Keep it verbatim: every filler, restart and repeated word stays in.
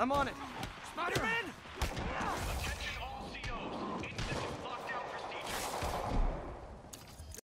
I'm on it. Spider-Man!